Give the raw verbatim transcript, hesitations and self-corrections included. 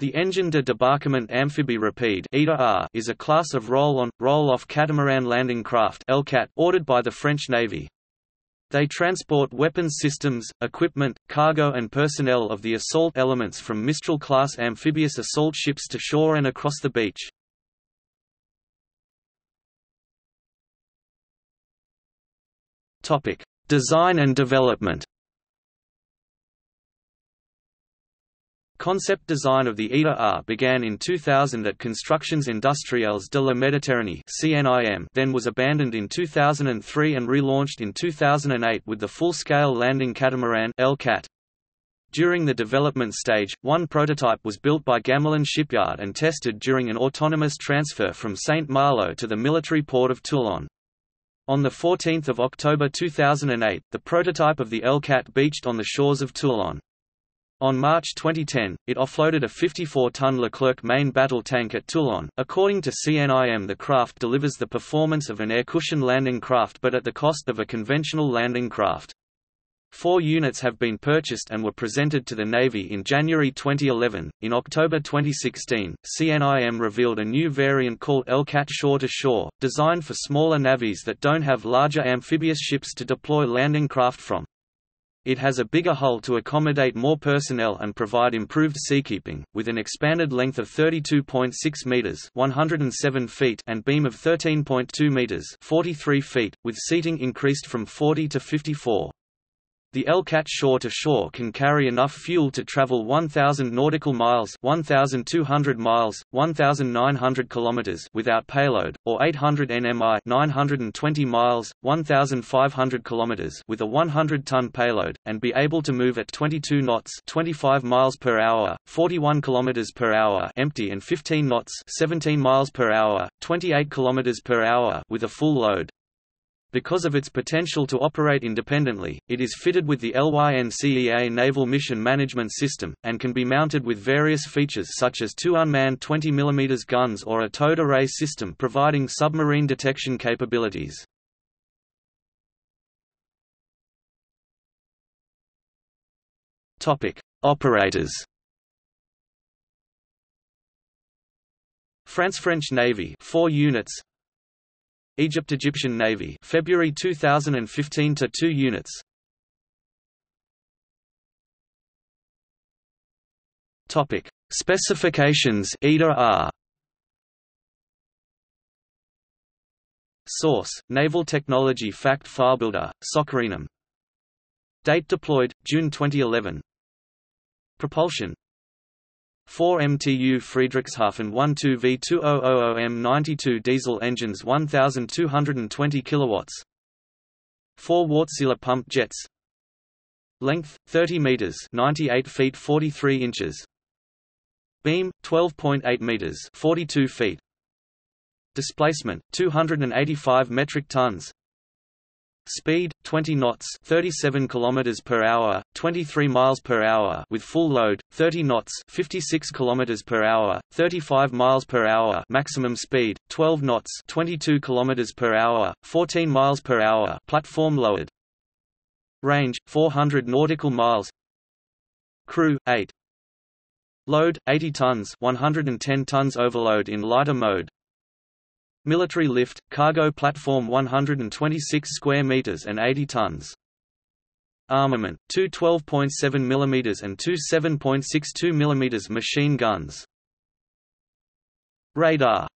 The Engin de Débarquement Amphibie Rapide (E D A-R) is a class of roll-on, roll-off catamaran landing craft (L C A T) ordered by the French Navy. They transport weapons systems, equipment, cargo and personnel of the assault elements from Mistral-class amphibious assault ships to shore and across the beach. Topic: Design and development. Concept design of the E D A-R began in two thousand at Constructions Industrielles de la Méditerranée (C N I M), then was abandoned in two thousand three and relaunched in two thousand eight with the full-scale landing catamaran (L C A T). During the development stage, one prototype was built by Gamelin Shipyard and tested during an autonomous transfer from Saint-Malo to the military port of Toulon. On the fourteenth of October two thousand eight, the prototype of the L C A T beached on the shores of Toulon. On March twenty ten, it offloaded a fifty-four ton Leclerc main battle tank at Toulon. According to C N I M, the craft delivers the performance of an air-cushion landing craft but at the cost of a conventional landing craft. Four units have been purchased and were presented to the Navy in January twenty eleven. In October twenty sixteen, C N I M revealed a new variant called L C A T shore-to-shore, designed for smaller navies that don't have larger amphibious ships to deploy landing craft from. It has a bigger hull to accommodate more personnel and provide improved seakeeping, with an expanded length of thirty-two point six meters (one hundred seven feet) and beam of thirteen point two meters (forty-three feet), with seating increased from forty to fifty-four. The L C A T shore-to-shore can carry enough fuel to travel one thousand nautical miles (one thousand two hundred miles, one thousand nine hundred kilometers) without payload, or eight hundred nautical miles (nine hundred twenty miles, one thousand five hundred kilometers) with a one hundred ton payload, and be able to move at twenty-two knots (twenty-five miles per hour, forty-one kilometers per hour) empty and fifteen knots (seventeen miles per hour, twenty-eight kilometers per hour) with a full load. Because of its potential to operate independently, it is fitted with the LYNCEA Naval Mission Management System, and can be mounted with various features such as two unmanned twenty millimeter guns or a towed array system providing submarine detection capabilities. Operators. France French Navy, four units. Egypt Egyptian Navy, February two thousand fifteen to two units. Topic: Specifications. E D A-R. Source: Naval Technology Fact File Builder, SOCRINIM. Date deployed: June twenty eleven. Propulsion: four M T U Friedrichshafen twelve V two thousand M ninety-two diesel engines one thousand two hundred twenty kilowatts, four Wartsila pump jets. Length thirty meters (ninety-eight feet forty-three inches), beam twelve point eight meters (forty-two feet), displacement two hundred eighty-five metric tons, speed twenty knots (thirty-seven kilometers per hour, twenty-three miles per hour) with full load, thirty knots (fifty-six kilometers per hour, thirty-five miles per hour) maximum speed, twelve knots (twenty-two kilometers per hour, fourteen miles per hour) platform lowered. Range four hundred nautical miles. Crew eight. Load eighty tons (one hundred ten tons overload in lighter mode). Military lift, cargo platform one hundred twenty-six square meters and eighty tons. Armament, two twelve point seven millimeter and two seven point six two millimeter machine guns. Radar.